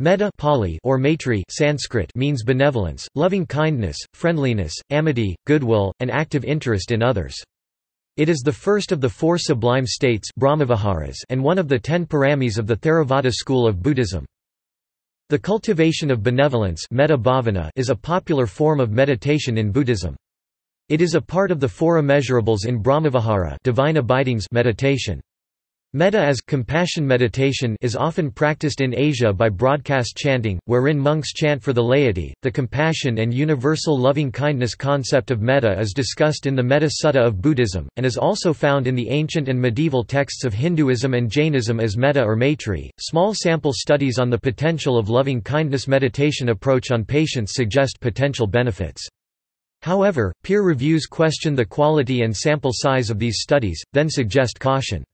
Metta Pali or Maitri Sanskrit means benevolence, loving-kindness, friendliness, amity, goodwill, and active interest in others. It is the first of the four sublime states Brahmaviharas and one of the 10 Paramis of the Theravada school of Buddhism. The cultivation of benevolence metta bhavana is a popular form of meditation in Buddhism. It is a part of the four immeasurables in Brahmavihara divine abidings meditation. Metta as compassion meditation is often practiced in Asia by broadcast chanting, wherein monks chant for the laity. The compassion and universal loving-kindness concept of metta is discussed in the Metta Sutta of Buddhism, and is also found in the ancient and medieval texts of Hinduism and Jainism as metta or maitri. Small sample studies on the potential of loving-kindness meditation approach on patients suggest potential benefits. However, peer reviews question the quality and sample size of these studies, then suggest caution.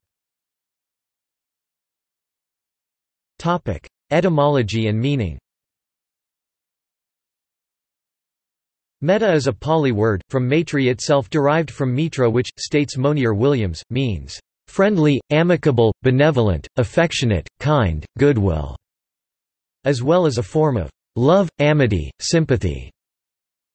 Etymology and meaning. Metta is a Pali word, from maitri itself derived from mitra which, states Monier-Williams, means, "...friendly, amicable, benevolent, affectionate, kind, goodwill", as well as a form of "...love, amity, sympathy".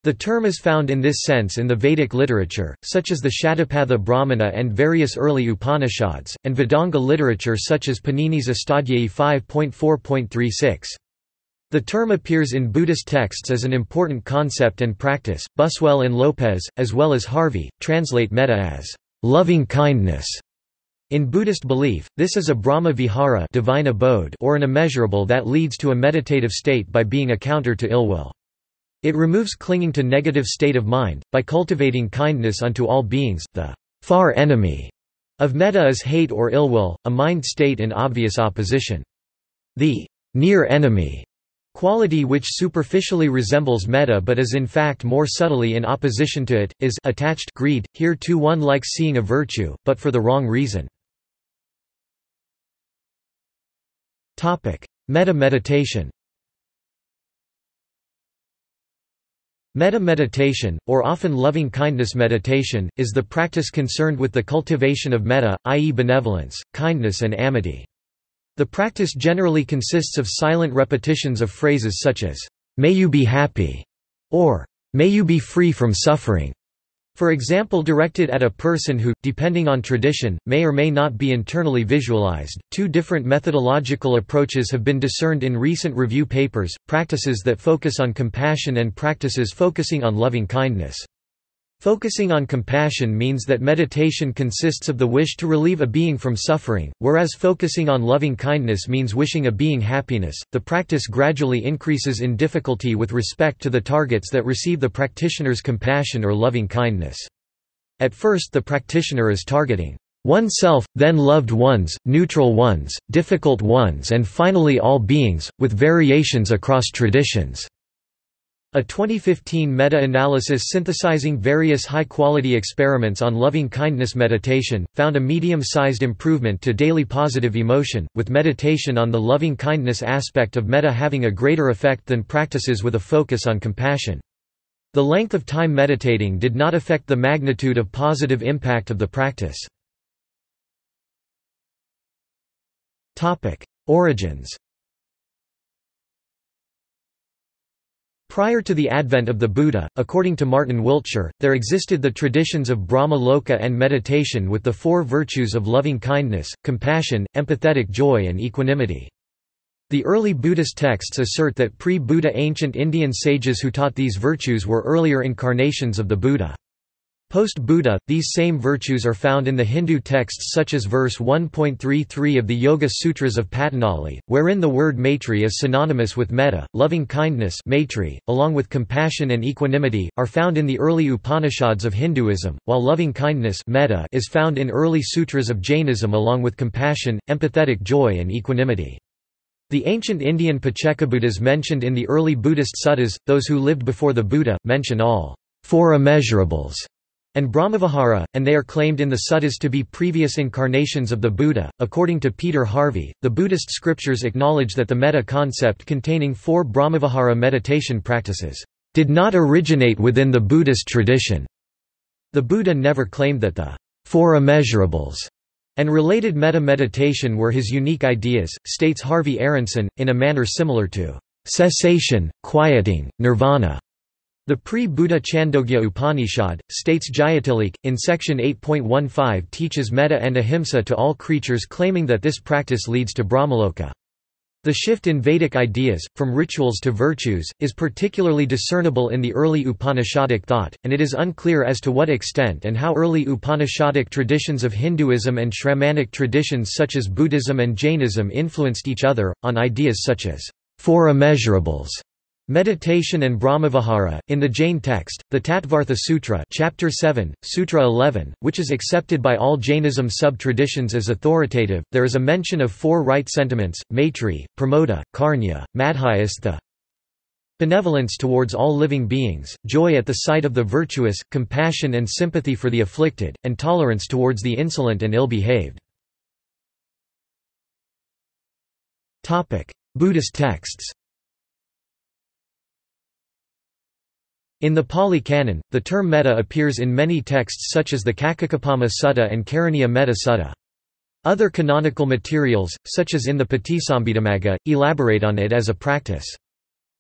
The term is found in this sense in the Vedic literature, such as the Shatapatha Brahmana and various early Upanishads, and Vedanga literature such as Panini's Astadhyayi 5.4.36. The term appears in Buddhist texts as an important concept and practice. Buswell and Lopez, as well as Harvey, translate metta as loving kindness. In Buddhist belief, this is a brahmavihara divine abode or an immeasurable that leads to a meditative state by being a counter to ill will. It removes clinging to negative state of mind, by cultivating kindness unto all beings. The far enemy of metta is hate or ill will, a mind state in obvious opposition. The near enemy quality which superficially resembles metta but is in fact more subtly in opposition to it, is attached greed. Here too one likes seeing a virtue, but for the wrong reason. Metta meditation. Metta meditation, or often loving-kindness meditation, is the practice concerned with the cultivation of metta, i.e. benevolence, kindness and amity. The practice generally consists of silent repetitions of phrases such as, "May you be happy," or "May you be free from suffering." For example, directed at a person who, depending on tradition, may or may not be internally visualized. Two different methodological approaches have been discerned in recent review papers, practices that focus on compassion and practices focusing on loving kindness. Focusing on compassion means that meditation consists of the wish to relieve a being from suffering, whereas focusing on loving kindness means wishing a being happiness. The practice gradually increases in difficulty with respect to the targets that receive the practitioner's compassion or loving kindness. At first, the practitioner is targeting oneself, then loved ones, neutral ones, difficult ones, and finally all beings, with variations across traditions. A 2015 meta-analysis synthesizing various high-quality experiments on loving-kindness meditation, found a medium-sized improvement to daily positive emotion, with meditation on the loving-kindness aspect of metta having a greater effect than practices with a focus on compassion. The length of time meditating did not affect the magnitude of positive impact of the practice. Origins. Prior to the advent of the Buddha, according to Martin Wiltshire, there existed the traditions of Brahmaloka and meditation with the four virtues of loving-kindness, compassion, empathetic joy and equanimity. The early Buddhist texts assert that pre-Buddha ancient Indian sages who taught these virtues were earlier incarnations of the Buddha. Post-Buddha, these same virtues are found in the Hindu texts such as verse 1.33 of the Yoga Sutras of Patanjali, wherein the word maitri is synonymous with metta. Loving-kindness maitri, along with compassion and equanimity, are found in the early Upanishads of Hinduism, while loving-kindness metta is found in early sutras of Jainism along with compassion, empathetic joy and equanimity. The ancient Indian Pachekabuddhas mentioned in the early Buddhist suttas, those who lived before the Buddha, mention all four immeasurables and Brahmavihara, and they are claimed in the suttas to be previous incarnations of the Buddha. According to Peter Harvey, the Buddhist scriptures acknowledge that the metta concept containing four Brahmavihara meditation practices did not originate within the Buddhist tradition. The Buddha never claimed that the four immeasurables and related metta meditation were his unique ideas, states Harvey Aronson, in a manner similar to cessation, quieting, nirvana. The pre-Buddha Chandogya Upanishad, states Jayatilik, in section 8.15 teaches metta and ahimsa to all creatures, claiming that this practice leads to Brahmaloka. The shift in Vedic ideas, from rituals to virtues, is particularly discernible in the early Upanishadic thought, and it is unclear as to what extent and how early Upanishadic traditions of Hinduism and Shramanic traditions such as Buddhism and Jainism influenced each other, on ideas such as four immeasurables, meditation and Brahmavihara. In the Jain text, the Tattvartha Sutra, Chapter 7, Sutra 11, which is accepted by all Jainism sub-traditions as authoritative, there is a mention of four right sentiments: Maitri, Pramoda, Karnya, Madhyastha. Benevolence towards all living beings, joy at the sight of the virtuous, compassion and sympathy for the afflicted, and tolerance towards the insolent and ill-behaved. Topic: Buddhist texts. In the Pali Canon, the term metta appears in many texts such as the Kakacupama Sutta and Karaniya Metta Sutta. Other canonical materials, such as in the Patisambhidamagga, elaborate on it as a practice.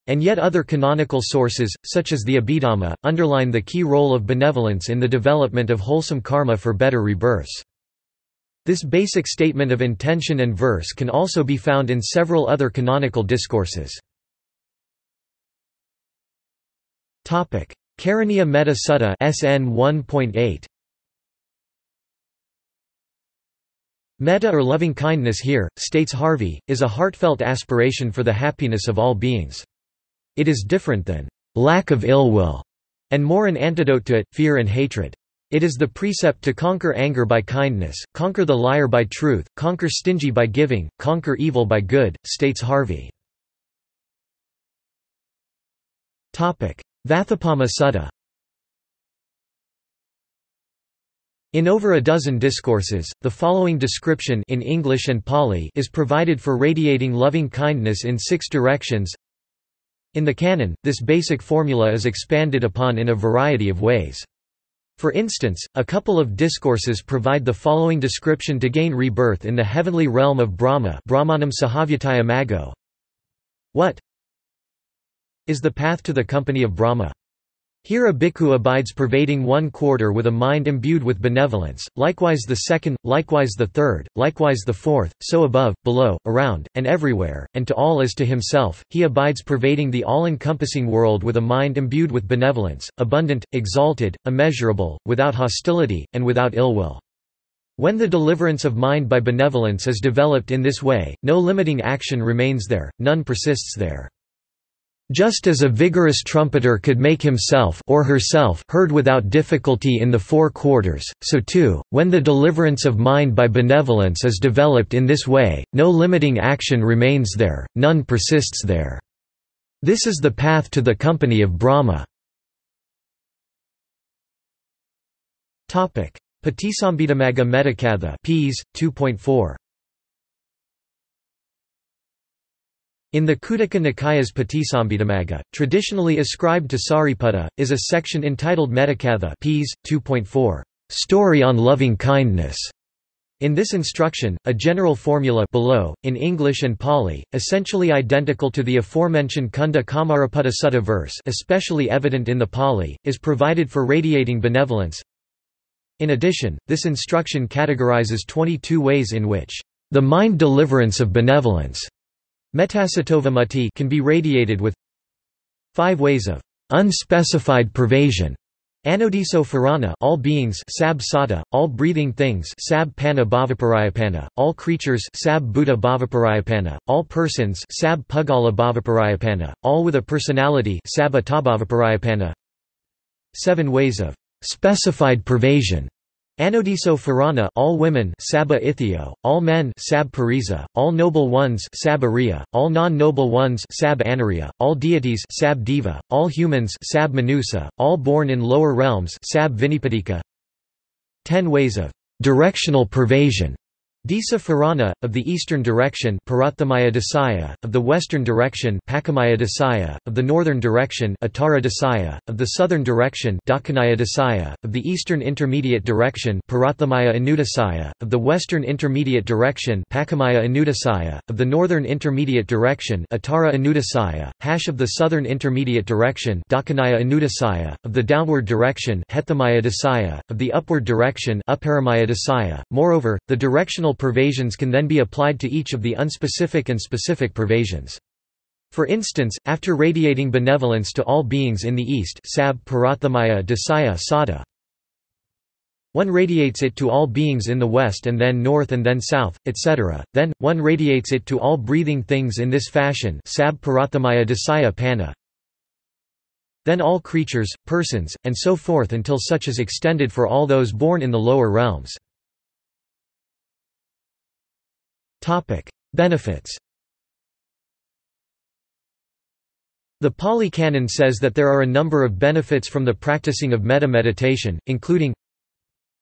And yet other canonical sources, such as the Abhidhamma, underline the key role of benevolence in the development of wholesome karma for better rebirths. This basic statement of intention and verse can also be found in several other canonical discourses. Karaniya Metta Sutta SN 1.8. Metta, or loving-kindness here, states Harvey, is a heartfelt aspiration for the happiness of all beings. It is different than lack of ill will, and more an antidote to it, fear and hatred. It is the precept to conquer anger by kindness, conquer the liar by truth, conquer stingy by giving, conquer evil by good, states Harvey. Vathapama Sutta. In over a dozen discourses, the following description in English and Pali is provided for radiating loving-kindness in six directions. In the canon, this basic formula is expanded upon in a variety of ways. For instance, a couple of discourses provide the following description to gain rebirth in the heavenly realm of Brahma: Brahmanam sahavyataya mago. What is the path to the company of Brahma? Here a bhikkhu abides pervading one quarter with a mind imbued with benevolence, likewise the second, likewise the third, likewise the fourth, so above, below, around, and everywhere, and to all as to himself, he abides pervading the all-encompassing world with a mind imbued with benevolence, abundant, exalted, immeasurable, without hostility, and without ill will. When the deliverance of mind by benevolence is developed in this way, no limiting action remains there, none persists there. Just as a vigorous trumpeter could make himself or herself heard without difficulty in the four quarters, so too, when the deliverance of mind by benevolence is developed in this way, no limiting action remains there, none persists there. This is the path to the company of Brahma. Topic: Patisambhidamagga Mettakatha, Ps. 2.4. In the Kundaka Nikaya's Patisambhidamagga, traditionally ascribed to Sariputta, is a section entitled Mettakatha, Ps. 2.4, Story on Loving Kindness. In this instruction, a general formula below, in English and Pali, essentially identical to the aforementioned Kunda Kamaraputta Sutta verse, especially evident in the Pali, is provided for radiating benevolence. In addition, this instruction categorizes 22 ways in which the mind deliverance of benevolence Mettasatovamati can be radiated, with 5 ways of unspecified pervasion, anodiso-farana, all beings, sab sata, all breathing things, sab panna bhavaparayapana, all creatures, sab buddha bhavaparayapana, all persons, sab pugala bhavaparayapana, all with a personality, sab atabhavaparayapana. 7 ways of specified pervasion, anodiso farana, all women, sabba ithio, all men, sab parisa, all noble ones, sab ariya, all non-noble ones, sab anariya, all deities, sab diva, all humans, sab manusa, all born in lower realms, sab vinipatika. 10 ways of directional pervasion, Disa Farana, of the eastern direction Parathamaya Desaya, of the western direction Pakamaya Desaya, of the northern direction Atara Desaya, of the southern direction Dakanaya Desaya, of the eastern intermediate direction Parathamaya Anudasaya, of the western intermediate direction Pakamaya Anudasaya, of the northern intermediate direction Atara Anudasaya, hash of the southern intermediate direction Dakanaya Anudasaya, of the downward direction Hethamaya Desaya, of the upward direction Uparamaya Desaya. Moreover, the directional pervasions can then be applied to each of the unspecific and specific pervasions. For instance, after radiating benevolence to all beings in the East, one radiates it to all beings in the West and then North and then South, etc., then, one radiates it to all breathing things in this fashion, then all creatures, persons, and so forth until such is extended for all those born in the lower realms. Benefits. The Pali Canon says that there are a number of benefits from the practicing of metta meditation, including: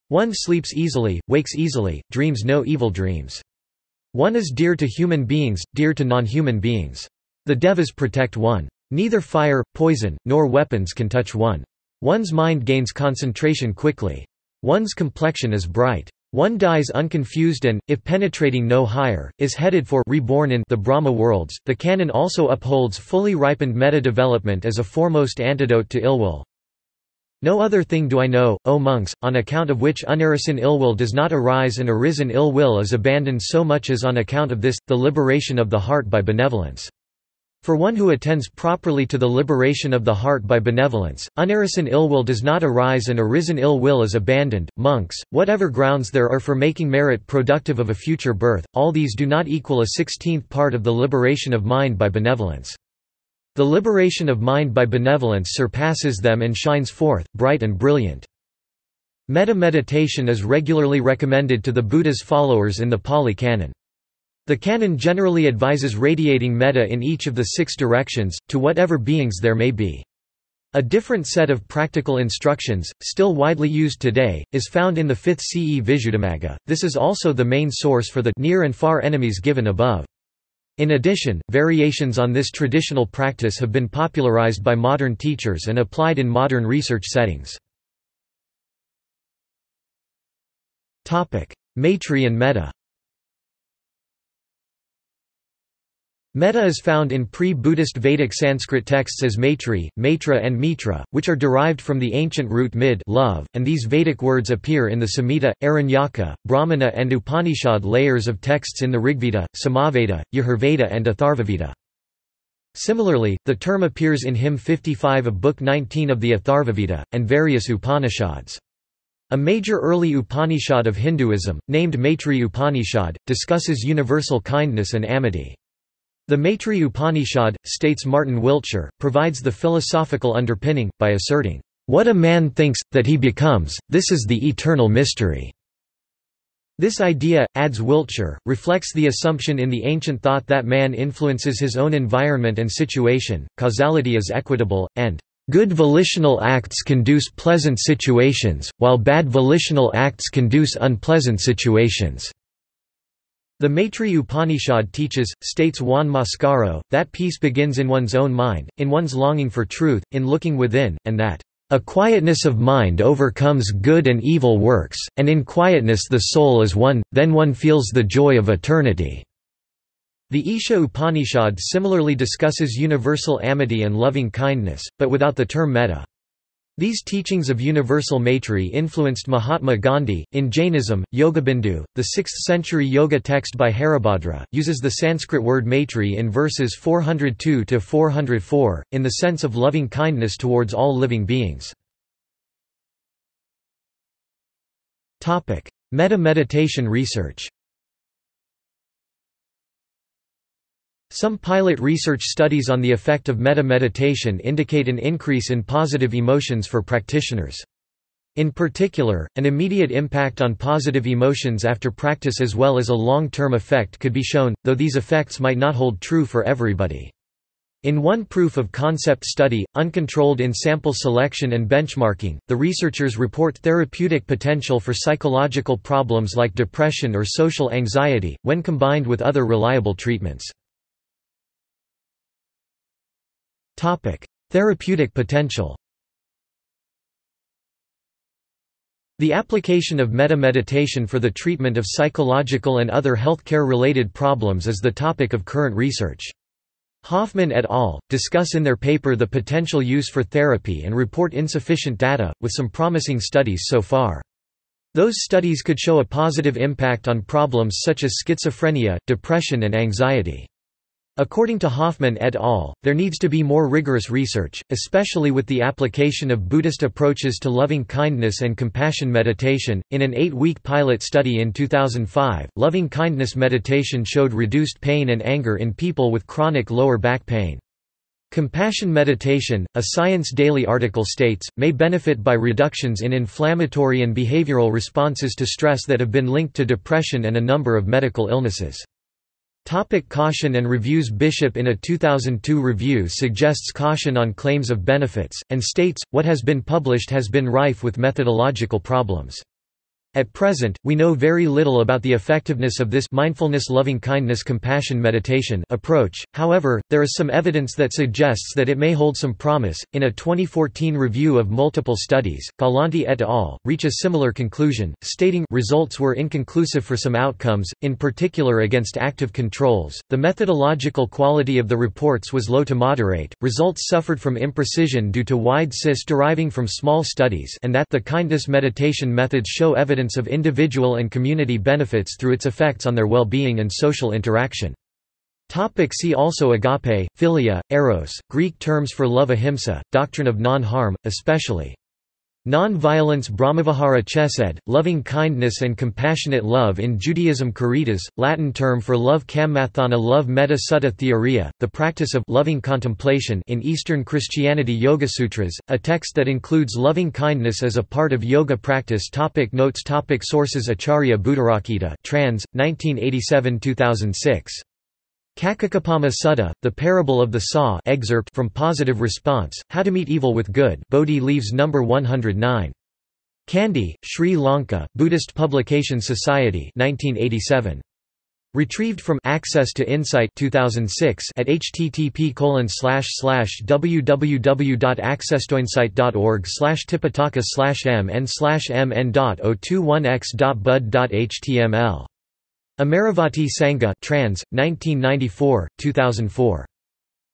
one sleeps easily, wakes easily, dreams no evil dreams. One is dear to human beings, dear to non-human beings. The devas protect one. Neither fire, poison, nor weapons can touch one. One's mind gains concentration quickly. One's complexion is bright. One dies unconfused and, if penetrating no higher, is headed for reborn in the Brahma worlds. The canon also upholds fully ripened metta development as a foremost antidote to ill-will. No other thing do I know, O monks, on account of which unarisen ill-will does not arise, and arisen ill-will is abandoned so much as on account of this, the liberation of the heart by benevolence. For one who attends properly to the liberation of the heart by benevolence, unarisen ill-will does not arise and arisen ill-will is abandoned. Monks, whatever grounds there are for making merit productive of a future birth, all these do not equal a 16th part of the liberation of mind by benevolence. The liberation of mind by benevolence surpasses them and shines forth, bright and brilliant. Metta meditation is regularly recommended to the Buddha's followers in the Pali Canon. The canon generally advises radiating metta in each of the 6 directions, to whatever beings there may be. A different set of practical instructions, still widely used today, is found in the 5th CE Visuddhimagga. This is also the main source for the near and far enemies given above. In addition, variations on this traditional practice have been popularized by modern teachers and applied in modern research settings. Maitri and Metta. Metta is found in pre-Buddhist Vedic Sanskrit texts as Maitri, Maitra and Mitra, which are derived from the ancient root mid love, and these Vedic words appear in the Samhita, Aranyaka, Brahmana and Upanishad layers of texts in the Rigveda, Samaveda, Yajurveda and Atharvaveda. Similarly, the term appears in hymn 55 of Book 19 of the Atharvaveda, and various Upanishads. A major early Upanishad of Hinduism, named Maitri Upanishad, discusses universal kindness and amity. The Maitri Upanishad, states Martin Wiltshire, provides the philosophical underpinning, by asserting, "What a man thinks, that he becomes, this is the eternal mystery." This idea, adds Wiltshire, reflects the assumption in the ancient thought that man influences his own environment and situation, causality is equitable, and "good volitional acts conduce pleasant situations, while bad volitional acts conduce unpleasant situations." The Maitri Upanishad teaches, states Juan Mascaro, that peace begins in one's own mind, in one's longing for truth, in looking within, and that, "a quietness of mind overcomes good and evil works, and in quietness the soul is one, then one feels the joy of eternity." The Isha Upanishad similarly discusses universal amity and loving kindness, but without the term metta. These teachings of universal Maitri influenced Mahatma Gandhi. In Jainism, Yogabindu, the 6th century yoga text by Haribhadra, uses the Sanskrit word Maitri in verses 402 to 404, in the sense of loving kindness towards all living beings. Metta meditation research. Some pilot research studies on the effect of metta meditation indicate an increase in positive emotions for practitioners. In particular, an immediate impact on positive emotions after practice as well as a long-term effect could be shown, though these effects might not hold true for everybody. In one proof of concept study, uncontrolled in sample selection and benchmarking, the researchers report therapeutic potential for psychological problems like depression or social anxiety, when combined with other reliable treatments. Therapeutic potential. The application of metta meditation for the treatment of psychological and other healthcare-related problems is the topic of current research. Hofmann et al. Discuss in their paper the potential use for therapy and report insufficient data, with some promising studies so far. Those studies could show a positive impact on problems such as schizophrenia, depression and anxiety. According to Hofmann et al., there needs to be more rigorous research, especially with the application of Buddhist approaches to loving-kindness and compassion meditation. In an 8-week pilot study in 2005, loving-kindness meditation showed reduced pain and anger in people with chronic lower back pain. Compassion meditation, a Science Daily article states, may benefit by reductions in inflammatory and behavioral responses to stress that have been linked to depression and a number of medical illnesses. Topic: caution and reviews. Bishop in a 2002 review suggests caution on claims of benefits, and states, what has been published has been rife with methodological problems. At present, we know very little about the effectiveness of this mindfulness loving-kindness compassion meditation approach, however, there is some evidence that suggests that it may hold some promise. In a 2014 review of multiple studies, Galante et al. Reach a similar conclusion, stating, results were inconclusive for some outcomes, in particular against active controls, the methodological quality of the reports was low to moderate, results suffered from imprecision due to wide SIS deriving from small studies, and that the kindness meditation methods show evidence of individual and community benefits through its effects on their well-being and social interaction. Topic: see also agape, philia, eros, Greek terms for love, ahimsa, doctrine of non-harm, especially non-violence, Brahmavihara chesed, loving-kindness and compassionate love in Judaism, caritas, Latin term for love, kammathana love, Metta Sutta theoria, the practice of loving contemplation in Eastern Christianity, Yoga Sutras, a text that includes loving-kindness as a part of yoga practice. Topic: notes. Topic: sources. Acharya Buddharakita, trans. 1987–2006. Kakacupama Sutta, the Parable of the Saw, excerpt from Positive Response, How to Meet Evil with Good, Bodhi Leaves No. 109. Kandy, Sri Lanka, Buddhist Publication Society, 1987. Retrieved from Access to Insight 2006 at http://www.accesstoinsight.org/tipitaka/mn/mn.021x.bud.html. Amaravati Sangha, trans. 1994, 2004.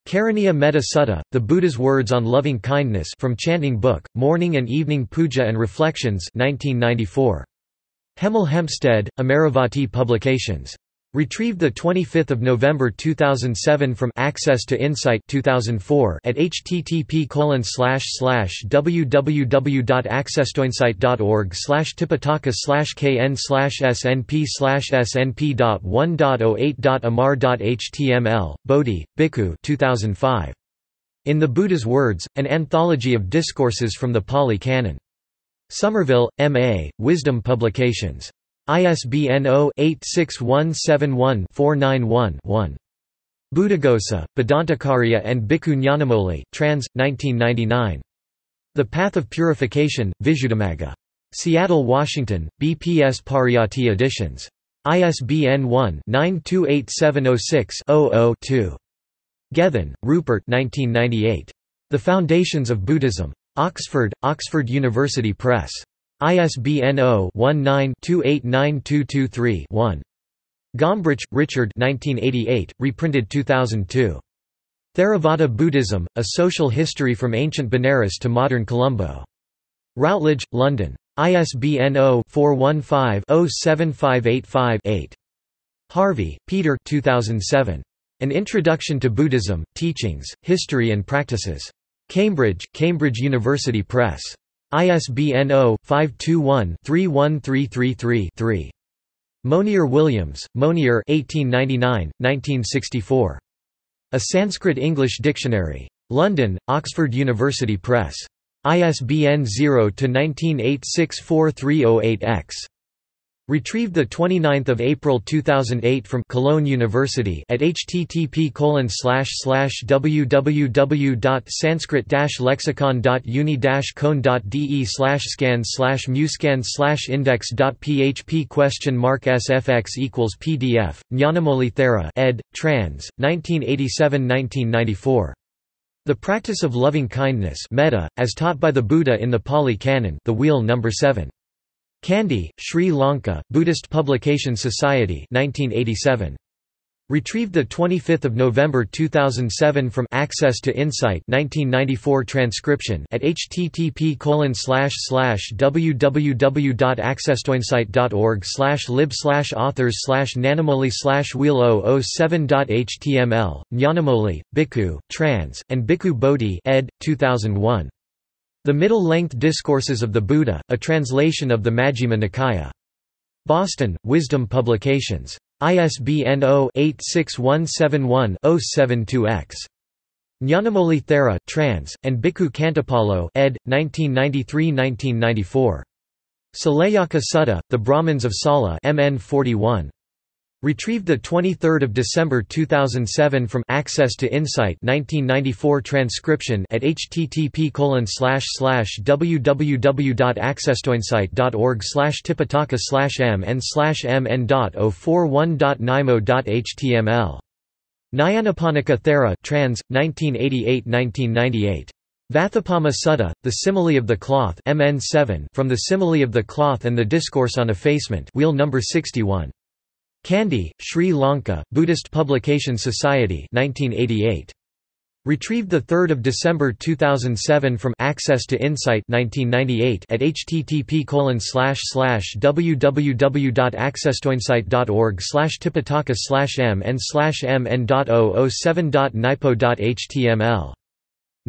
Karaniya Metta Sutta, The Buddha's Words on Loving Kindness, from Chanting Book, Morning and Evening Puja and Reflections, 1994. Hemel Hempstead, Amaravati Publications. Retrieved 25 November 2007 from Access to Insight 2004 at http://www.accesstoinsight.org/tipitaka/kn/snp/snp.1.08.amar.html. Bodhi, Bhikkhu 2005. In the Buddha's Words, an anthology of discourses from the Pali Canon. Somerville, M.A., Wisdom Publications. ISBN 0-86171-491-1. Buddhaghosa, Vedantakarya and Bhikkhu Ñānamoli, trans. 1999. The Path of Purification, Visuddhimagga. Seattle, Washington, BPS Pariyati Editions. ISBN 1-928706-00-2. Gethin, Rupert 1998. The Foundations of Buddhism. Oxford, Oxford University Press. ISBN 0-19-289223-1. Gombrich, Richard 1988, reprinted 2002. Theravada Buddhism, A Social History from Ancient Benares to Modern Colombo. Routledge, London. ISBN 0-415-07585-8. Harvey, Peter 2007. An Introduction to Buddhism, Teachings, History and Practices. Cambridge, Cambridge University Press. ISBN 0-521-31333-3. Monier-Williams, Monier 1899, 1964. A Sanskrit-English Dictionary. London, Oxford University Press. ISBN 0-19864308-X. Retrieved 29 April 2008 from Cologne University at http://www.sanskrit-lexicon.uni-cone.de/scan/muscan/index.php?sfx=pdf. Nyanamoli Thera ed. Trans. 1987–1994. The practice of loving kindness, metta, as taught by the Buddha in the Pali Canon, the Wheel Number 7. Kandy, Sri Lanka, Buddhist Publication Society 1987. Retrieved 25 November 2007 from Access to Insight 1994 transcription at http://www.accesstoinsight.org/lib/authors/nanamoli/wheel007.html. Nyanamoli, Bhikkhu, Trans, and Bhikkhu Bodhi ed. 2001. The Middle-Length Discourses of the Buddha, a translation of the Majjhima Nikaya. Boston, Wisdom Publications. ISBN 0-86171-072-X. Nyanamoli Thera trans, and Bhikkhu Kantapalo ed. 1993–1994. Salayaka Sutta, The Brahmins of Sala MN 41. Retrieved 23 December 2007 from Access to Insight 1994 transcription at http://www.accesstoinsight.org/tipitaka/mn/mn.041.nymo.html. Nyanaponika Thera trans, 1988–1998. Vathapama Sutta, The Simile of the Cloth MN 7 from The Simile of the Cloth and the Discourse on Effacement Wheel number 61. Kandy, Sri Lanka, Buddhist Publication Society 1988. Retrieved 3 December 2007 from Access to Insight 1998 at http://www.accesstoinsight.org/tipitaka/mn/mn.007.nipo.html.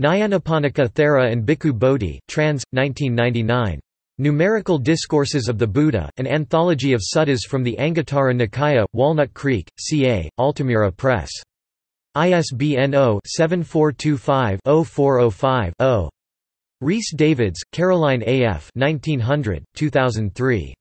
Nyanaponika Thera and Bhikkhu Bodhi trans, 1999. Numerical Discourses of the Buddha, an anthology of suttas from the Anguttara Nikaya, Walnut Creek, CA, Altamira Press. ISBN 0-7425-0405-0. Rhys Davids, Caroline A.F. 1900, 2003.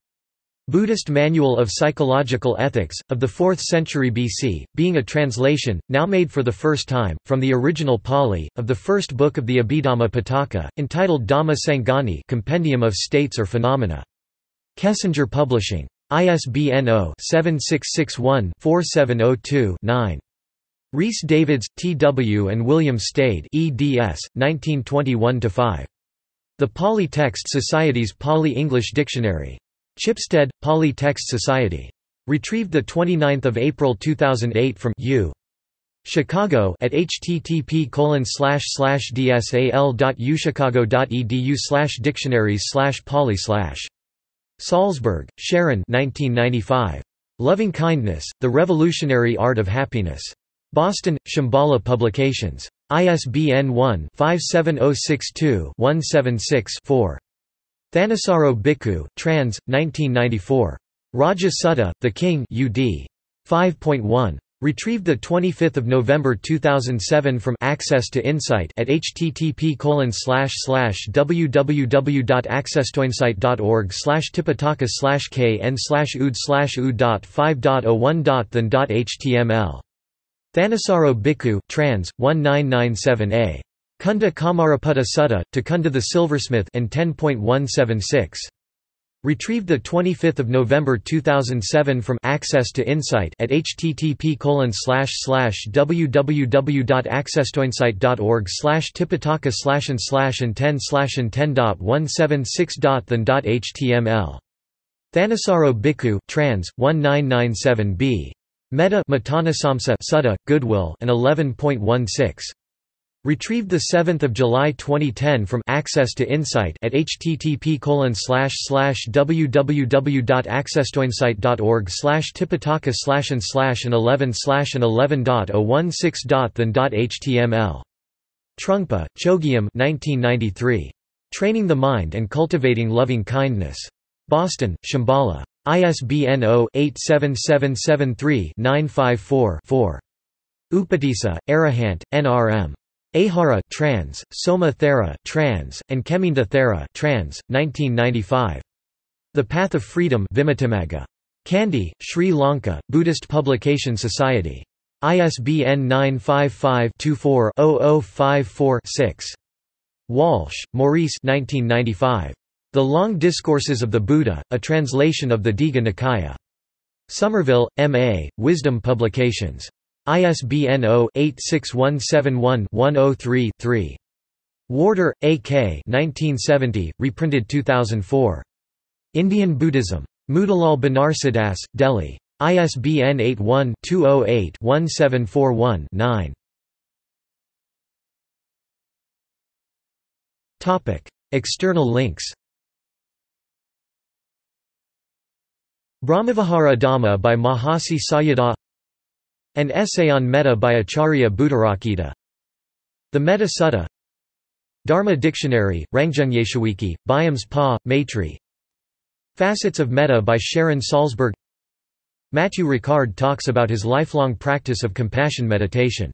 Buddhist Manual of Psychological Ethics, of the 4th century BC, being a translation, now made for the first time, from the original Pali, of the first book of the Abhidhamma Pitaka, entitled Dhamma Sangani Compendium of States or Phenomena. Kessinger Publishing. ISBN 0-7661-4702-9. Rhys Davids, T.W. and William Stade eds. 1921–5. The Pali Text Society's Pali English Dictionary. Chipstead, Pali Text Society. Retrieved 29 April 2008 from U. Chicago at http://dsal.uchicago.edu/dictionaries/pali/. Salzburg, Sharon 1995. Loving Kindness, The Revolutionary Art of Happiness. Boston, Shambhala Publications. ISBN 1-57062-176-4. Thanissaro Bhikkhu, trans, 1994. Raja Sutta, The King UD. 5.1. Retrieved 25 November 2007 from Access to Insight at http://www.accesstoinsight.org/tipitaka/kn/ud/ud.5.01.than.html. Thanissaro Bhikkhu, trans, 1997a. Kunda Kamaraputta Sutta, to Kunda the Silversmith and 10.176. Retrieved 25 November 2007 from Access to Insight at http://www.accesstoinsight.org/tipitaka/and/and10/and10.176.than.html. Thanissaro Bhikkhu, trans, 1997b. Metta Sutta, Goodwill and 11.16. Retrieved 7 July 2010 from Access to Insight at http://www.accesstoinsight.org/tipitaka/and/and11/and11.016.than.html. Trungpa, Chogyam 1993. Training the Mind and Cultivating Loving Kindness. Boston, Shambhala. ISBN 0-87773-954-4. Upatissa, Arahant, NRM. Ahara trans, Soma Thera trans, and Keminda Thera trans, 1995. The Path of Freedom, Vimutimagga. Kandy, Sri Lanka, Buddhist Publication Society. ISBN 955-24-0054-6. Walsh, Maurice 1995. The Long Discourses of the Buddha, a translation of the Diga Nikaya. Somerville, M.A., Wisdom Publications. ISBN 0-86171-103-3. Warder, A.K. 1970, reprinted 2004. Indian Buddhism. Mudalal Banarsidass, Delhi. ISBN 81-208-1741-9. External links. Brahmavihara Dhamma by Mahasi Sayadaw. An Essay on Metta by Acharya Buddharakita. The Metta Sutta. Dharma Dictionary, Rangjungyeshawiki, Byams Pa, Maitri. Facets of Metta by Sharon Salzberg. Matthew Ricard talks about his lifelong practice of compassion meditation.